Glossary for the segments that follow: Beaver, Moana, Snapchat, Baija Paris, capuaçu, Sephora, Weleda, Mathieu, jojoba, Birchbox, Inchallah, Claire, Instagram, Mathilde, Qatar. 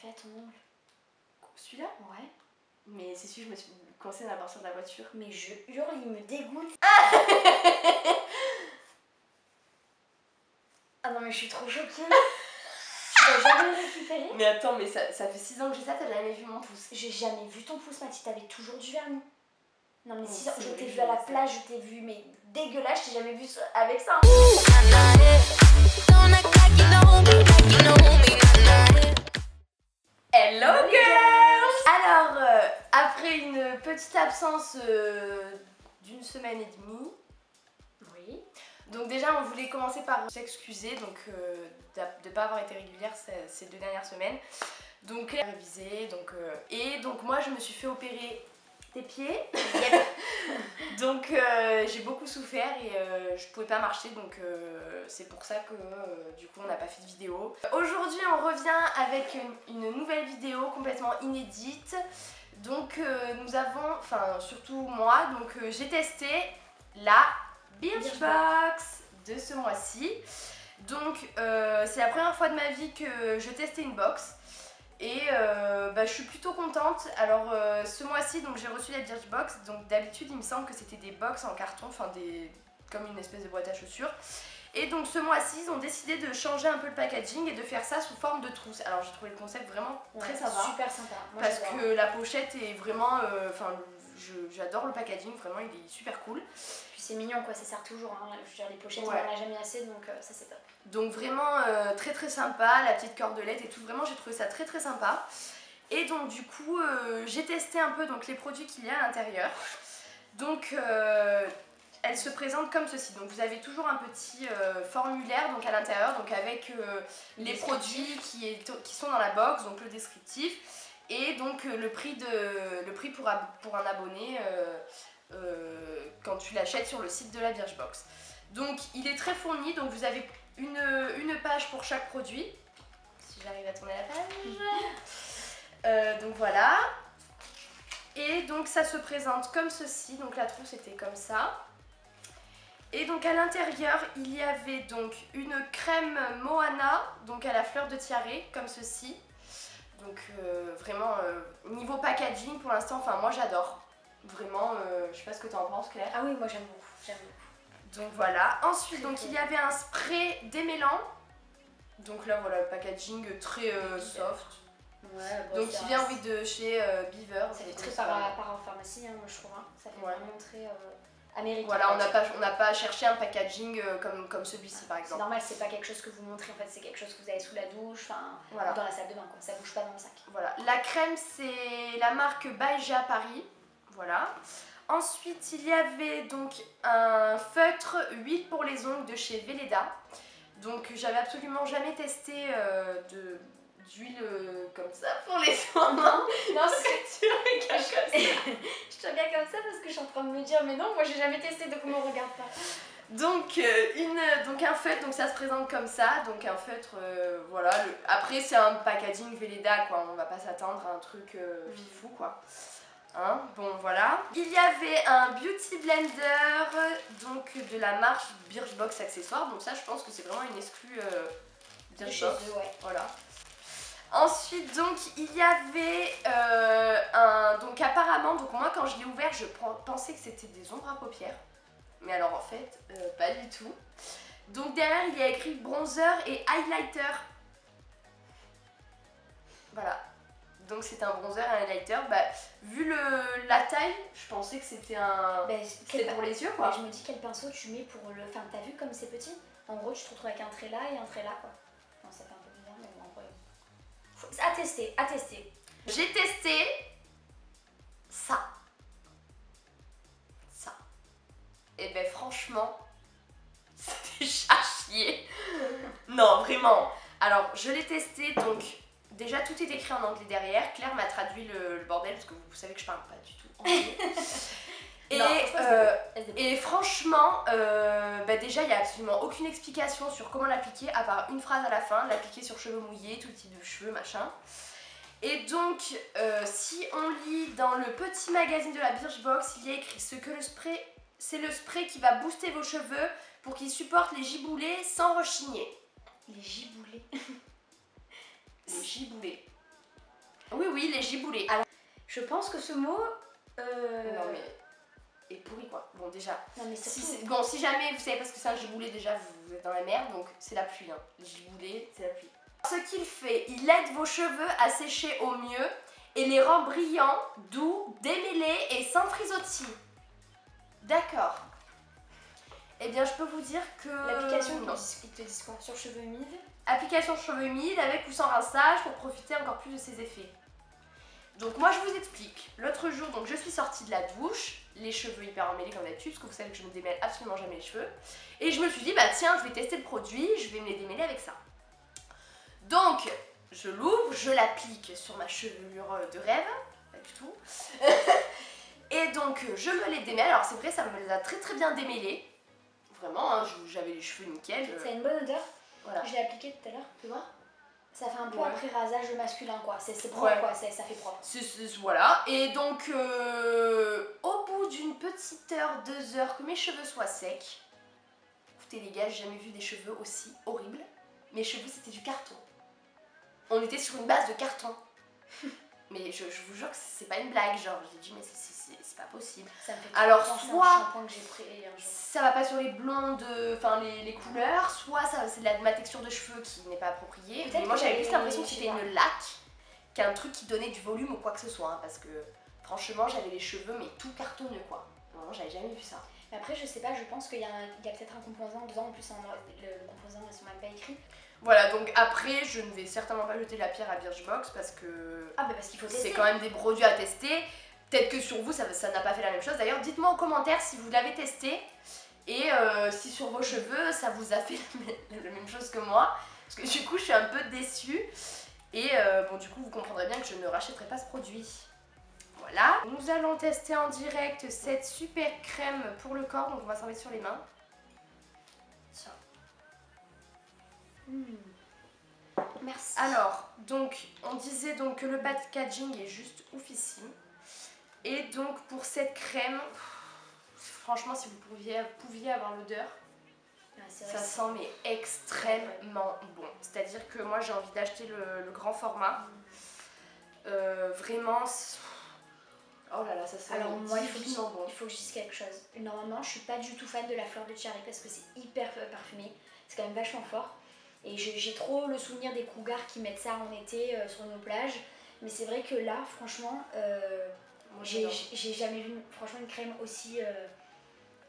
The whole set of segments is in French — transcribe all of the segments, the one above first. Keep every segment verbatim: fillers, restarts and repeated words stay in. fait ton ongle. Celui-là? Ouais. Mais c'est celui que je me suis coincée dans la portière de la voiture. Mais je hurle, il me dégoûte. Ah, ah non mais je suis trop choquée. J'ai jamais récupéré. Mais attends, mais ça, ça fait six ans que j'ai ça, t'as jamais vu mon pouce? J'ai jamais vu ton pouce, Mathilde, t'avais toujours du vernis. Non mais six ans, je t'ai vu à la plage, je t'ai vu, mais dégueulasse, je t'ai jamais vu avec ça. Hello girls! Alors, euh, après une petite absence euh, d'une semaine et demie. Oui. Donc déjà on voulait commencer par s'excuser donc euh, de ne pas avoir été régulière ces, ces deux dernières semaines. Donc elle a révisé, donc, euh, et donc moi je me suis fait opérer des pieds. Donc euh, j'ai beaucoup souffert et euh, je pouvais pas marcher, donc euh, c'est pour ça que euh, du coup on n'a pas fait de vidéo. Aujourd'hui on revient avec une, une nouvelle vidéo complètement inédite. Donc euh, nous avons, enfin surtout moi, donc euh, j'ai testé la Birchbox de ce mois-ci. Donc euh, c'est la première fois de ma vie que je testais une box et euh, bah, je suis plutôt contente. Alors euh, ce mois-ci donc j'ai reçu la Birchbox. Donc d'habitude il me semble que c'était des box en carton, enfin des comme une espèce de boîte à chaussures. Et donc ce mois-ci ils ont décidé de changer un peu le packaging et de faire ça sous forme de trousse. Alors j'ai trouvé le concept vraiment ouais, très sympa, super sympa. Moi, parce que la pochette est vraiment, enfin euh, j'adore le packaging, vraiment il est super cool. C'est mignon quoi, ça sert toujours, hein. Je veux dire, les pochettes ouais. On n'en a jamais assez, donc euh, ça c'est top. Donc vraiment euh, très très sympa, la petite cordelette et tout, vraiment j'ai trouvé ça très très sympa. Et donc du coup euh, j'ai testé un peu donc, les produits qu'il y a à l'intérieur. Donc euh, elle se présente comme ceci, donc vous avez toujours un petit euh, formulaire donc, à l'intérieur, donc avec euh, les produits qui, est, qui sont dans la box, donc le descriptif. Et donc euh, le prix, de, le prix pour, pour un abonné euh, Euh, quand tu l'achètes sur le site de la Birchbox. Donc il est très fourni, donc vous avez une, une page pour chaque produit. Si j'arrive à tourner la page. euh, donc voilà. Et donc ça se présente comme ceci, donc la trousse était comme ça. Et donc à l'intérieur il y avait donc une crème Moana, donc à la fleur de tiare, comme ceci. Donc euh, vraiment euh, niveau packaging pour l'instant, enfin moi j'adore. Vraiment, euh, je sais pas ce que t'en penses, Claire. Ah oui, moi j'aime beaucoup, j'aime beaucoup. Donc voilà. Ensuite, donc il y avait un spray démêlant. Donc là, voilà, le packaging très euh, soft. Ouais, bon, donc il vient, oui, de chez euh, Beaver. Ça fait très parapharmacie, hein, moi je trouve. Hein. Ça fait ouais. Vraiment très euh, américain. Voilà, on n'a pas, on n'a pas cherché un packaging euh, comme, comme celui-ci, ah, par exemple. C'est normal, c'est pas quelque chose que vous montrez, en fait, c'est quelque chose que vous avez sous la douche, enfin, voilà. Dans la salle de bain, quoi. Ça bouge pas dans le sac. Voilà. La crème, c'est la marque Baija Paris. Voilà. Ensuite, il y avait donc un feutre huile pour les ongles de chez Weleda. Donc, j'avais absolument jamais testé euh, d'huile euh, comme ça pour les ongles. Non, non c'est... tu regardes comme ça. Je te regarde comme ça parce que je suis en train de me dire, mais non, moi j'ai jamais testé, donc on me regarde pas. Donc, euh, une, donc un feutre, donc ça se présente comme ça. Donc un feutre, euh, voilà. Le... Après, c'est un packaging Weleda, quoi. On va pas s'attendre à un truc euh, fifou, quoi. Hein, bon voilà. Il y avait un beauty blender donc de la marque Birchbox accessoires. Donc ça je pense que c'est vraiment une exclue euh, Birchbox. Ouais. Voilà. Ensuite donc il y avait euh, un donc apparemment donc moi quand je l'ai ouvert je pensais que c'était des ombres à paupières. Mais alors en fait euh, pas du tout. Donc derrière il y a écrit bronzer et highlighter. Voilà. Donc c'est un bronzer et un highlighter. Bah, vu le, la taille, je pensais que c'était un... Bah, c'était pour les yeux, quoi. Je me dis quel pinceau tu mets pour le... Enfin, t'as vu comme c'est petit? En gros, tu te retrouves avec un trait là et un trait là, quoi. Non, ça fait un peu bizarre, mais bon, en vrai... Faut... À tester, à tester. J'ai testé... ça. Ça. Et ben franchement... C'était à chier. Non, vraiment. Alors, je l'ai testé, donc... Déjà tout est écrit en anglais derrière, Claire m'a traduit le, le bordel parce que vous, vous savez que je parle pas du tout anglais. Et, non, euh, et franchement, euh, bah déjà il n'y a absolument aucune explication sur comment l'appliquer à part une phrase à la fin, l'appliquer sur cheveux mouillés, tout type de cheveux, machin. Et donc euh, si on lit dans le petit magazine de la Birchbox, il y a écrit ce que le spray, c'est le spray qui va booster vos cheveux pour qu'ils supportent les giboulées sans rechigner. Les giboulées. Giboulé. Oui, oui, les giboulées. Alors, je pense que ce mot... Euh... Non, mais... est pourri, quoi. Bon, déjà. Non, mais si tout... Bon, si jamais vous savez pas ce que c'est un giboulé, déjà, vous êtes dans la merde, donc c'est la pluie. Hein. Le giboulé, c'est la pluie. Ce qu'il fait, il aide vos cheveux à sécher au mieux et les rend brillants, doux, démêlés et sans frisottis. D'accord. Eh bien, je peux vous dire que... L'application, ils te disent quoi? Sur cheveux humides? Application cheveux humides avec ou sans rinçage pour profiter encore plus de ses effets. Donc moi, je vous explique. L'autre jour, donc je suis sortie de la douche, les cheveux hyper emmêlés comme d'habitude, parce que vous savez que je ne démêle absolument jamais les cheveux. Et je me suis dit, bah tiens, je vais tester le produit, je vais me les démêler avec ça. Donc, je l'ouvre, je l'applique sur ma chevelure de rêve, pas du tout. Et donc, je me les démêle. Alors c'est vrai, ça me les a très très bien démêlés. Vraiment, hein, j'avais les cheveux nickel. Je... Ça a une bonne odeur. Voilà. Je l'ai appliqué tout à l'heure, tu vois. Ça fait un peu ouais. Après rasage masculin, quoi. C'est propre, ouais. Quoi. Ça fait propre. C'est, c'est, voilà. Et donc, euh, au bout d'une petite heure, deux heures, que mes cheveux soient secs. Écoutez, les gars, j'ai jamais vu des cheveux aussi horribles. Mes cheveux, c'était du carton. On était sur une base de carton. Mais je, je vous jure que c'est pas une blague, genre j'ai dit mais c'est pas possible. Ça me fait alors soit que j'ai pris hier, ça va pas sur les blondes, enfin les, les couleurs, soit c'est de ma texture de cheveux qui n'est pas appropriée. Mais moi j'avais juste l'impression que c'était une laque, qu'un truc qui donnait du volume ou quoi que ce soit, hein, parce que franchement j'avais les cheveux mais tout cartonneux quoi. Vraiment j'avais jamais vu ça. Mais après je sais pas, je pense qu'il y a, a peut-être un composant dedans, en plus hein, le, le composant ils sont même pas écrits. Voilà, donc après, je ne vais certainement pas jeter la pierre à Birchbox parce que ah bah parce qu'il faut c'est quand même des produits à tester. Peut-être que sur vous, ça n'a pas fait la même chose. D'ailleurs, dites-moi en commentaire si vous l'avez testé et euh, si sur vos cheveux, ça vous a fait la même chose que moi. Parce que du coup, je suis un peu déçue. Et euh, bon, du coup, vous comprendrez bien que je ne rachèterai pas ce produit. Voilà. Nous allons tester en direct cette super crème pour le corps. Donc, on va s'en mettre sur les mains. Tiens. Mmh. Merci. Alors, donc, on disait donc que le packaging est juste oufissime. Et donc, pour cette crème, franchement, si vous pouviez, pouviez avoir l'odeur, ah, ça sent mais extrêmement bon. C'est-à-dire que moi, j'ai envie d'acheter le, le grand format. Mmh. Euh, vraiment, oh là là, ça sent alors, moi, il faut, que, bon. Il faut que je dise quelque chose. Normalement, je suis pas du tout fan de la fleur de cherry parce que c'est hyper parfumé. C'est quand même vachement fort. Et j'ai trop le souvenir des cougars qui mettent ça en été euh, sur nos plages. Mais c'est vrai que là, franchement, euh, j'ai jamais vu franchement une crème aussi... Euh,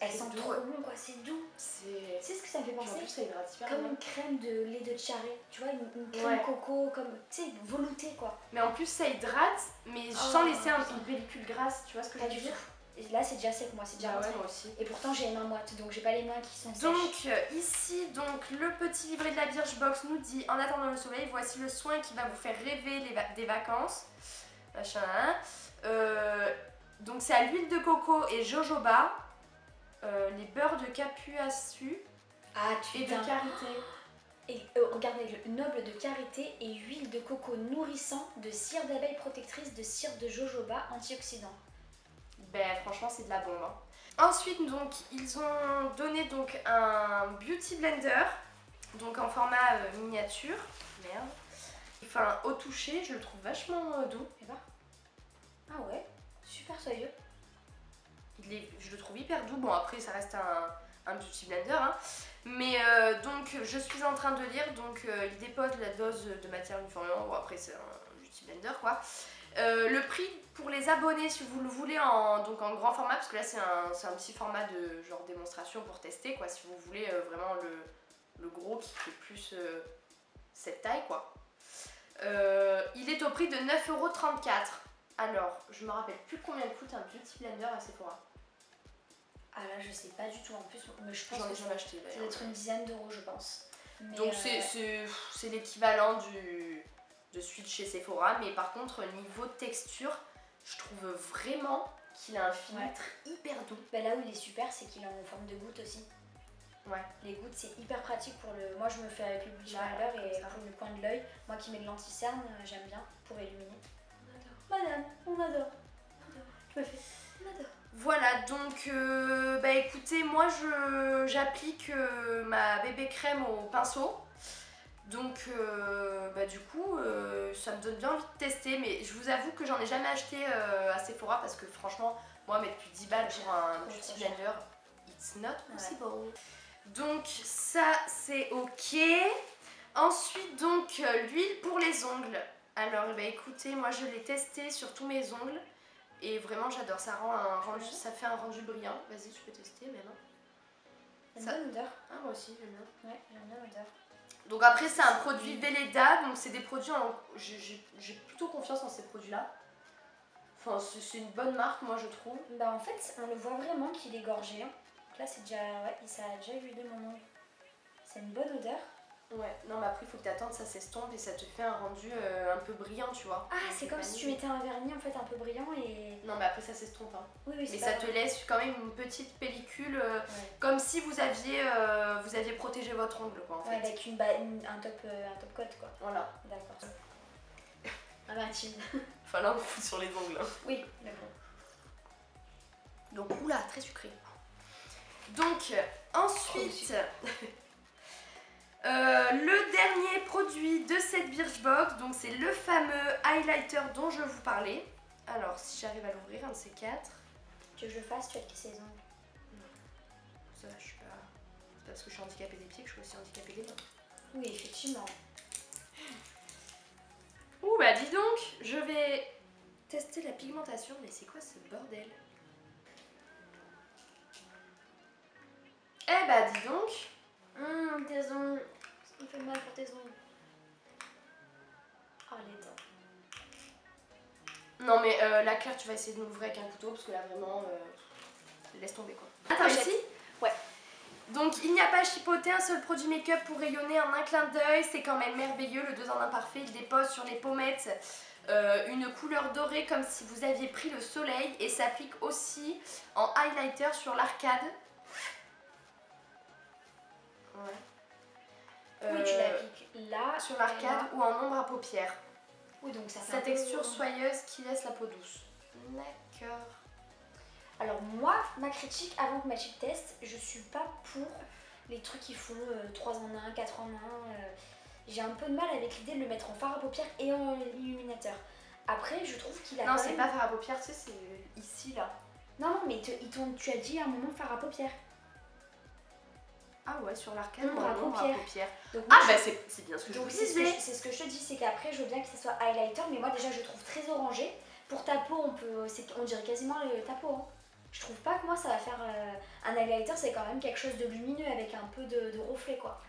elle sent doux. Trop bon, quoi, c'est doux. Tu sais ce que ça me fait penser? En plus, ça hydrate hyper comme bien. Une crème de lait de charret, tu vois, une, une crème ouais. Coco, comme, tu sais, veloutée, quoi. Mais en plus, ça hydrate, mais oh, sans laisser un, une pellicule grasse, tu vois ce que je veux dire, dire. Et là c'est déjà sec, moi c'est déjà ah ouais, moi aussi. Et pourtant j'ai les mains moites donc j'ai pas les mains qui sont sèches. Donc ici donc le petit livret de la Birchbox nous dit en attendant le soleil voici le soin qui va vous faire rêver les va des vacances machin euh, donc c'est à l'huile de coco et jojoba euh, les beurres de capuaçu ah, et de karité. Et euh, regardez le noble de karité et huile de coco nourrissant de cire d'abeille protectrice de cire de jojoba antioxydant. Ben franchement c'est de la bombe. Hein. Ensuite donc ils ont donné donc un beauty blender donc en format euh, miniature. Merde. Enfin au toucher je le trouve vachement euh, doux. Et ben. Ah ouais, super soyeux. Il est, je le trouve hyper doux. Bon après ça reste un, un beauty blender. Hein. Mais euh, donc je suis en train de lire donc euh, il dépose la dose de matière uniformément. Bon après c'est un beauty blender quoi. Euh, le prix pour les abonnés si vous le voulez en, donc en grand format parce que là c'est un, un petit format de genre démonstration pour tester quoi si vous voulez euh, vraiment le, le gros qui fait plus euh, cette taille quoi euh, il est au prix de neuf euros trente-quatre. Alors je me rappelle plus combien coûte un beauty blender à Sephora. Ah là je sais pas du tout en plus mais je pense j'en ai jamais acheté d'ailleurs. Ça doit être une dizaine d'euros je pense mais donc euh... c'est l'équivalent du de suite chez Sephora, mais par contre niveau texture, je trouve vraiment qu'il a un filtre ouais. Hyper doux. Bah là où il est super, c'est qu'il est en forme de gouttes aussi. Ouais. Les gouttes, c'est hyper pratique pour le... Moi, je me fais avec le bouche à l'heure et pour le coin de l'œil. Moi qui mets de l'anti-cerne, j'aime bien pour illuminer. On adore. Madame, on adore. Je me fais... On adore. Voilà, donc, euh, bah écoutez, moi, j'applique euh, ma bébé crème au pinceau. Donc euh, bah du coup euh, ça me donne bien envie de tester, mais je vous avoue que j'en ai jamais acheté euh, à Sephora parce que franchement moi mettre plus dix balles pour un beauty blender, it's not possible. Ouais. Donc ça c'est ok. Ensuite donc l'huile pour les ongles. Alors bah écoutez, moi je l'ai testé sur tous mes ongles et vraiment j'adore, ça rend un rendu, ça fait un rendu brillant. Vas-y, tu peux tester même. J'aime bien l'odeur. Ah moi aussi j'aime bien. Ouais, j'aime bien l'odeur. Donc après c'est un produit Weleda, donc c'est des produits, en... j'ai plutôt confiance en ces produits là. Enfin c'est une bonne marque moi je trouve. Bah en fait on le voit vraiment qu'il est gorgé. Là c'est déjà, ouais, ça a déjà huilé mon ongle. C'est une bonne odeur. Ouais, non mais après il faut que t'attendes, ça s'estompe et ça te fait un rendu euh, un peu brillant tu vois. Ah c'est comme si tu mettais un vernis en fait un peu brillant et... Non mais après ça s'estompe hein. Oui, oui, et ça vrai. Te laisse quand même une petite pellicule euh, ouais. Comme si vous aviez euh, vous aviez protégé votre ongle quoi en ouais, fait. Avec une, une un, top, euh, un top coat quoi. Voilà. D'accord. Ah Mathilde. Enfin là on fout sur les ongles hein. Oui d'accord. Donc oula très sucré. Donc ensuite... Euh, le dernier produit de cette Birchbox, donc c'est le fameux highlighter dont je vous parlais. Alors si j'arrive à l'ouvrir, un de ces quatre. Tu veux que je le fasse, tu as qui ses ongles? Non, ça je suis pas... C'est pas parce que je suis handicapée des pieds que je suis aussi handicapée des mains. Oui, effectivement. Ouh bah dis donc, je vais tester la pigmentation, mais c'est quoi ce bordel? Eh bah dis donc. Hum, tes ongles, ça me fait mal pour tes ongles. Oh les dents. Non mais euh, la Claire tu vas essayer de l'ouvrir avec un couteau parce que là vraiment euh, laisse tomber quoi. Attends ici. Ouais. Donc il n'y a pas à chipoter, un seul produit make-up pour rayonner en un clin d'œil, c'est quand même merveilleux. Le deux en un parfait, il dépose sur les pommettes euh, une couleur dorée comme si vous aviez pris le soleil et s'applique aussi en highlighter sur l'arcade. Ouais. Euh, oui, tu l'appliques là, sur l'arcade ou en ombre à paupières. Oui, donc ça fait sa texture peu... soyeuse qui laisse la peau douce. D'accord. Alors moi, ma critique avant que Mathilde teste, je suis pas pour les trucs qui font euh, trois en un, quatre en un. Euh, J'ai un peu de mal avec l'idée de le mettre en fard à paupières et en illuminateur. Après, je trouve qu'il a... Non, c'est même... pas fard à paupières, tu sais, c'est ici, là. Non, mais te, il tourne, tu as dit à un moment fard à paupières. Ah ouais, sur l'arcade, on a paupières. Donc, moi, ah bah je... c'est bien ce que donc, je vous disais. C'est ce que je te dis, c'est qu'après je veux bien que ce soit highlighter, mais moi déjà je trouve très orangé. Pour ta peau, on peut, on dirait quasiment le... ta peau. Hein. Je trouve pas que moi ça va faire euh... un highlighter, c'est quand même quelque chose de lumineux avec un peu de, de reflet quoi.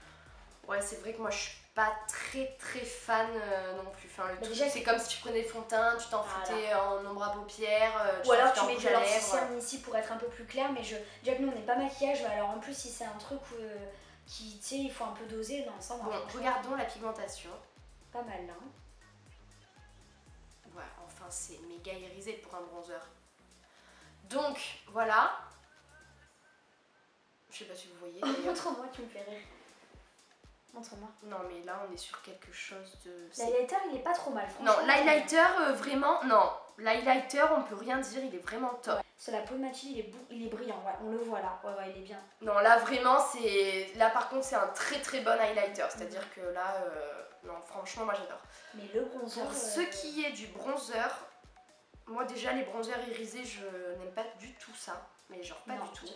Ouais, c'est vrai que moi je suis pas très très fan euh, non plus. Enfin, le bah, c'est comme si tu prenais le fond de teint, tu t'en foutais voilà. En ombre à paupières. Euh, tu ou alors tu mets de la lèvre ici pour être un peu plus clair, mais je... déjà que nous on n'est pas maquillage, alors en plus si c'est un truc où, euh, qui, tu sais, il faut un peu doser dans ça. Bon, regardons la pigmentation. Pas mal là. Hein. Ouais, enfin c'est méga irisé pour un bronzer. Donc voilà. Je sais pas si vous voyez. Montre-moi, tu me fais rire. Montre-moi. Non mais là on est sur quelque chose de... L'highlighter il est pas trop mal franchement. Non l'highlighter euh, vraiment, non. L'highlighter on peut rien dire, il est vraiment top. Ouais. Sur la peau de Mathilde il est, bou... il est brillant, ouais, on le voit là, ouais ouais il est bien. Non là vraiment c'est... Là par contre c'est un très très bon highlighter, c'est-à-dire mmh. que là... Euh... Non franchement moi j'adore. Mais le bronzer... Pour euh... ce qui est du bronzer, moi déjà les bronzers irisés je n'aime pas du tout ça. Mais genre pas non, du tout.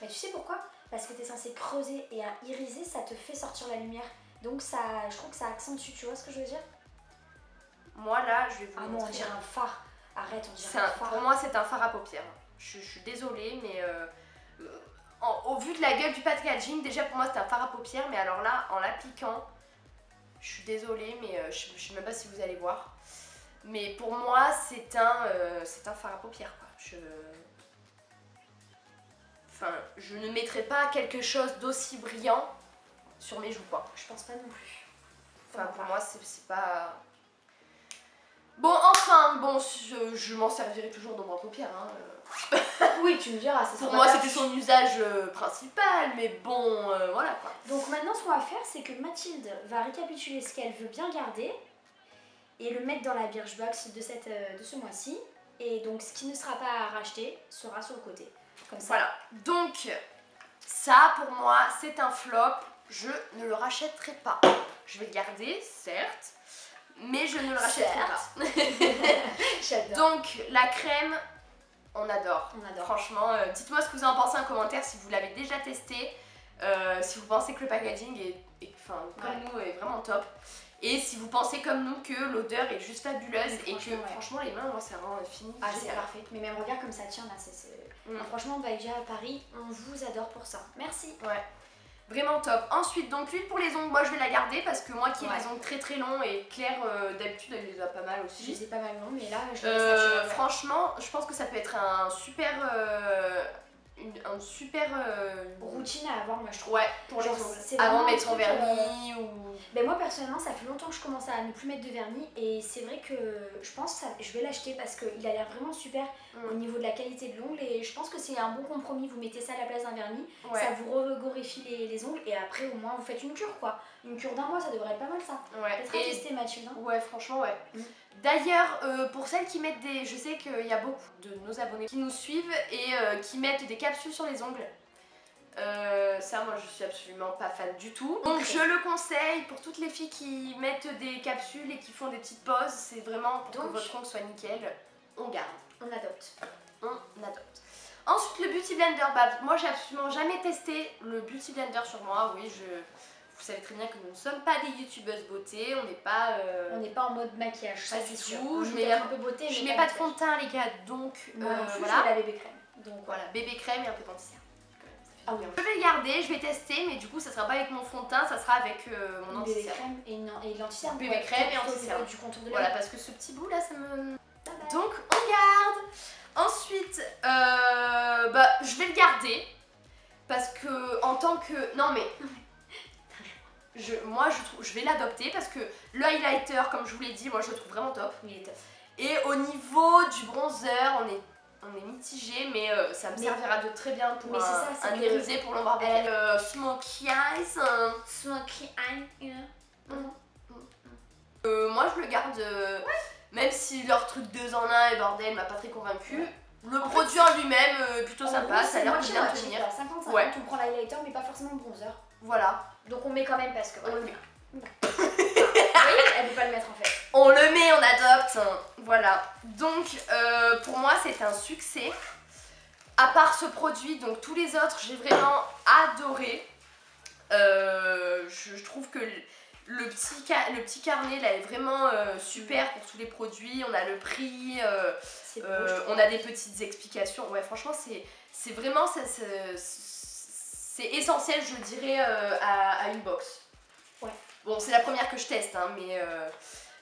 Mais tu sais pourquoi? Parce que t'es censé creuser et à iriser, ça te fait sortir la lumière. Donc ça, je trouve que ça accentue, tu vois ce que je veux dire? Moi là, je vais vous ah montrer. Ah non, on dirait un phare. Arrête, on dirait un, un phare. Pour moi, c'est un phare à paupières. Je, je suis désolée, mais euh, en, au vu de la gueule du packaging, déjà pour moi c'est un phare à paupières. Mais alors là, en l'appliquant, je suis désolée, mais euh, je, je sais même pas si vous allez voir. Mais pour moi, c'est un, euh, c'est un phare à paupières, quoi. Je... Enfin, je ne mettrai pas quelque chose d'aussi brillant sur mes joues, quoi. Je pense pas non plus. Enfin, pour moi, c'est pas... Bon, enfin, bon, je, je m'en servirai toujours dans mon paupière, hein. Oui, tu me diras, c'est ça. Pour moi, c'était son usage principal, mais bon, euh, voilà, quoi. Donc maintenant, ce qu'on va faire, c'est que Mathilde va récapituler ce qu'elle veut bien garder et le mettre dans la Birchbox de, cette, de ce mois-ci. Et donc, ce qui ne sera pas à racheter sera sur le côté. Comme ça. Voilà, donc ça pour moi c'est un flop, je ne le rachèterai pas. je vais le garder, certes, mais je ne le rachèterai pas. Donc la crème, on adore. On adore. Franchement, euh, dites-moi ce que vous en pensez en commentaire si vous l'avez déjà testé, euh, si vous pensez que le packaging est, est enfin, comme ouais. nous est vraiment top. Et si vous pensez comme nous que l'odeur est juste fabuleuse et que ouais. franchement les mains, moi c'est vraiment fini. Ah c'est parfait, mais même regarde comme ça tient là, c'est... Mm. Ah, franchement Baija Paris, on vous adore pour ça, merci. Ouais, vraiment top. Ensuite donc l'huile pour les ongles, moi je vais la garder parce que moi qui ai ouais. des ongles très très longs et Claire euh, d'habitude elle les a pas mal aussi. Je les ai pas mal longs mais là je euh, franchement je pense que ça peut être un super... Euh... Une, une super euh... routine à avoir, moi je trouve. Ouais, pour les ongles. Avant de mettre son vernis euh... ou. Ben moi personnellement, ça fait longtemps que je commence à ne plus mettre de vernis et c'est vrai que je pense que ça, je vais l'acheter parce qu'il a l'air vraiment super mm. au niveau de la qualité de l'ongle et je pense que c'est un bon compromis. Vous mettez ça à la place d'un vernis, ouais. ça vous regorifie les, les ongles et après au moins vous faites une cure quoi. Une cure d'un mois, ça devrait être pas mal ça. Ouais. Peut-être à tester Mathieu, non ? Ouais, franchement, ouais. Mm. D'ailleurs, euh, pour celles qui mettent des... Je sais qu'il y a beaucoup de nos abonnés qui nous suivent et euh, qui mettent des capsules sur les ongles. Euh, ça, moi, je suis absolument pas fan du tout. Donc, okay. je le conseille pour toutes les filles qui mettent des capsules et qui font des petites pauses. C'est vraiment pour Donc, que votre ongle soit nickel. On garde. On adopte. On adopte. Ensuite, le Beauty Blender. Bah, moi, j'ai absolument jamais testé le Beauty Blender sur moi. Oui, je... Vous savez très bien que nous ne sommes pas des youtubeuses beauté, on n'est pas... Euh... On n'est pas en mode maquillage, ça c'est sûr. Tout. Je mets un peu beauté, je mets pas de fond de teint les gars, donc non, euh, plus, voilà. la bébé crème. Donc voilà, bébé crème et un peu de dentière. Ah oui. Je vais le garder, je vais tester, mais du coup ça sera pas avec mon fond de teint, ça sera avec euh, mon anti-cerne. Bébé crème et l'anti-cerne. Bébé crème et anti-cerne du contour de l'œil. Voilà, parce que ce petit bout là, ça me... Bye-bye. Donc on garde. Ensuite, euh, bah je vais le garder parce que en tant que... Non mais... Je, moi je trouve, je vais l'adopter parce que le highlighter, comme je vous l'ai dit, moi je le trouve vraiment top. Il est top. Et au niveau du bronzer, on est, on est mitigé, mais euh, ça me mais servira de très bien pour mais un, ça, un irisé pour l'ombre belle. Euh, smoky eyes. Hein. Smoky eyes. Yeah. Mm. Mm. Euh, moi je le garde, euh, ouais. même si leur truc deux en un et bordel m'a pas très convaincue. Ouais. Le en produit fait, en lui-même, euh, plutôt en sympa, ça a l'air de bien tenir. cinquante cinquante, ouais. on prend l'highlighter mais pas forcément le bronzer. Voilà. Donc on met quand même parce que... On le met. Oui, elle ne peut pas le mettre en fait. On le met, on adopte. Voilà. Donc euh, pour moi c'est un succès. À part ce produit, donc tous les autres j'ai vraiment adoré. Euh, je, je trouve que le, le, petit, le petit carnet là est vraiment euh, super pour tous les produits. On a le prix, euh, beau, euh, on a des petites explications. Ouais franchement c'est vraiment... Ça, ça, ça, c'est essentiel, je dirais, euh, à, à une box. Ouais. Bon, c'est la première que je teste, hein, mais, euh,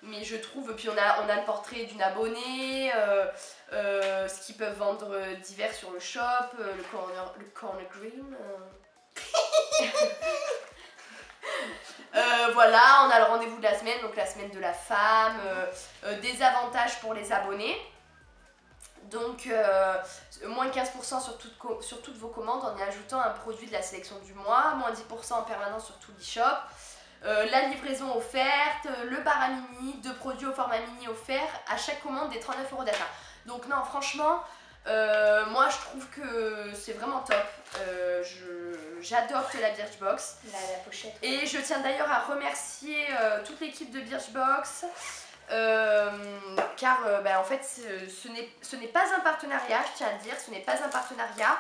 mais je trouve... Puis on a, on a le portrait d'une abonnée, euh, euh, ce qu'ils peuvent vendre divers sur le shop, euh, le corner, le corner green... Euh... euh, voilà, on a le rendez-vous de la semaine, donc la semaine de la femme, euh, euh, des avantages pour les abonnés. Donc, euh, moins quinze pour cent sur, toute sur toutes vos commandes en y ajoutant un produit de la sélection du mois, moins dix pour cent en permanence sur tout l'e-shop, euh, la livraison offerte, le bar à mini, deux produits au format mini offert, à chaque commande des trente-neuf euros d'achat. Donc non, franchement, euh, moi je trouve que c'est vraiment top. Euh, J'adopte la Birchbox. La, la pochette. Et je tiens d'ailleurs à remercier euh, toute l'équipe de Birchbox. Euh, car euh, bah, en fait ce n'est pas un partenariat, je tiens à le dire, ce n'est pas un partenariat.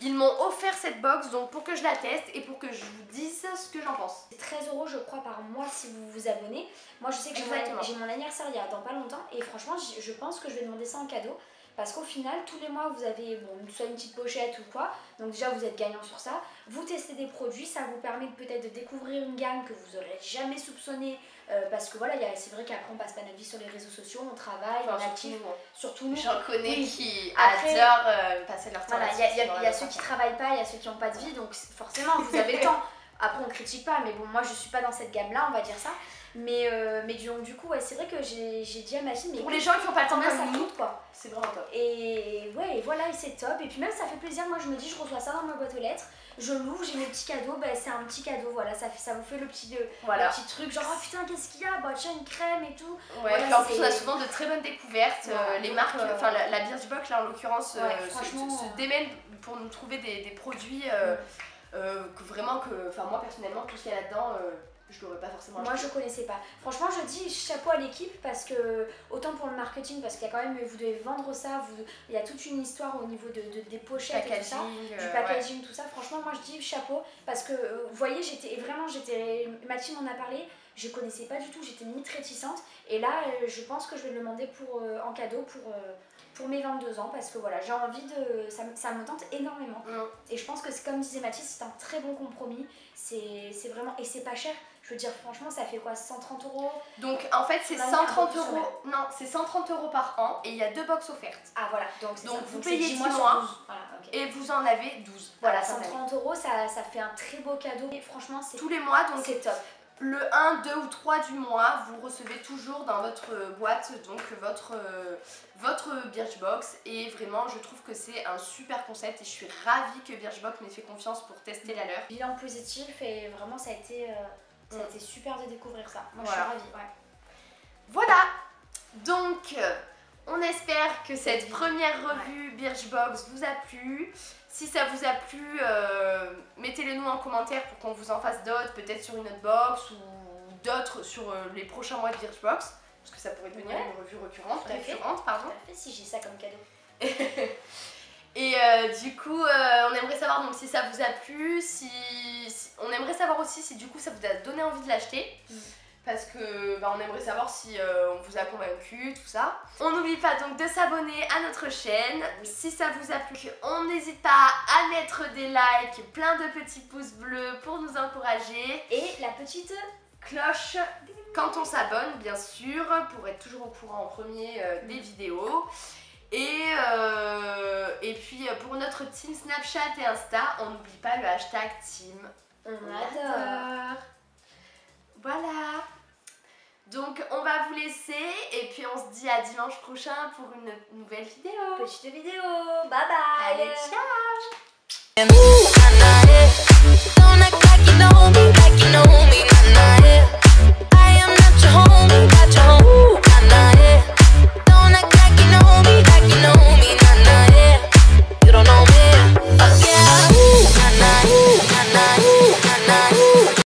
Ils m'ont offert cette box donc pour que je la teste et pour que je vous dise ce que j'en pense. C'est treize euros je crois par mois si vous vous abonnez. Moi je sais que j'ai mon anniversaire il y a dans pas longtemps et franchement je pense que je vais demander ça en cadeau. Parce qu'au final, tous les mois, vous avez bon, soit une petite pochette ou quoi, donc déjà vous êtes gagnant sur ça. Vous testez des produits, ça vous permet peut-être de découvrir une gamme que vous n'aurez jamais soupçonnée. Euh, parce que voilà, c'est vrai qu'après on passe pas notre vie sur les réseaux sociaux, on travaille, enfin, on active, surtout nous. J'en connais oui. qui après, adorent euh, passer leur temps. Voilà, il y a, y a, y a ceux qui travaillent pas, il y a ceux qui n'ont pas de vie, donc forcément vous avez le temps. Après on critique pas, mais bon moi je suis pas dans cette gamme là, on va dire ça. Mais, euh, mais donc du coup ouais, c'est vrai que j'ai déjà imaginé. Pour les gens qui n'ont pas le temps de ça coûte quoi. C'est vraiment top. Et ouais et voilà et c'est top. Et puis même ça fait plaisir, moi je me dis je reçois ça dans ma boîte aux lettres, je l'ouvre, j'ai mes petits cadeaux, bah, c'est un petit cadeau, voilà, ça, fait, ça vous fait le petit, euh, voilà. le petit truc genre oh putain qu'est-ce qu'il y a, bah tiens une crème et tout. Ouais voilà, en plus on a souvent de très bonnes découvertes, ouais, euh, les donc, marques, enfin euh... la, la Birchbox là en l'occurrence ouais, euh, franchement se, se démène pour nous trouver des, des produits euh, ouais. euh, que vraiment que, enfin moi personnellement tout ce qu'il y a là-dedans... Euh, je l'aurais pas forcément acheté. Moi je connaissais pas. Franchement je dis chapeau à l'équipe parce que autant pour le marketing parce qu'il y a quand même, vous devez vendre ça, vous, il y a toute une histoire au niveau de, de, des pochettes et tout ça, euh, du packaging, ouais. tout ça. Franchement moi je dis chapeau parce que vous voyez j'étais vraiment, j'étais, Mathilde en a parlé, je connaissais pas du tout, j'étais limite réticente et là je pense que je vais le demander pour, euh, en cadeau pour... Euh, pour mes vingt-deux ans parce que voilà j'ai envie de... ça, ça me tente énormément mm. et je pense que c'est comme disait Mathilde, c'est un très bon compromis, c'est vraiment... et c'est pas cher, je veux dire franchement ça fait quoi, cent trente euros donc en fait c'est cent trente euros non c'est cent trente euros par an et il y a deux box offertes, ah voilà donc, donc ça. vous donc payez dix mois, voilà, okay. et vous en avez douze, voilà, voilà cent trente euros ça, ça fait un très beau cadeau et franchement c'est tous les mois donc c'est top. Le un, deux ou trois du mois, vous recevez toujours dans votre boîte donc votre, euh, votre Birchbox et vraiment je trouve que c'est un super concept et je suis ravie que Birchbox m'ait fait confiance pour tester la leur. Bilan positif et vraiment ça a été, euh, ça a mm. été super de découvrir ça, moi voilà. je suis ravie. Ouais. Voilà, donc on espère que cette première revue ouais. Birchbox vous a plu. Si ça vous a plu, euh, mettez-le nous en commentaire pour qu'on vous en fasse d'autres, peut-être sur une autre box ou d'autres sur euh, les prochains mois de Birchbox, parce que ça pourrait devenir ouais. une revue récurrente, tout à récurrente, fait. pardon. Tout à fait, si j'ai ça comme cadeau. Et euh, du coup, euh, on aimerait savoir donc si ça vous a plu, si, si on aimerait savoir aussi si du coup ça vous a donné envie de l'acheter. Mmh. Parce que bah, on aimerait savoir si euh, on vous a convaincu, tout ça. On n'oublie pas donc de s'abonner à notre chaîne. Si ça vous a plu, on n'hésite pas à mettre des likes, plein de petits pouces bleus pour nous encourager. Et la petite cloche quand on s'abonne, bien sûr, pour être toujours au courant en premier euh, des vidéos. Et, euh, et puis pour notre team Snapchat et Insta, on n'oublie pas le hashtag team. On adore. Voilà, donc on va vous laisser et puis on se dit à dimanche prochain pour une nouvelle vidéo. Petite vidéo, bye bye. Allez, ciao.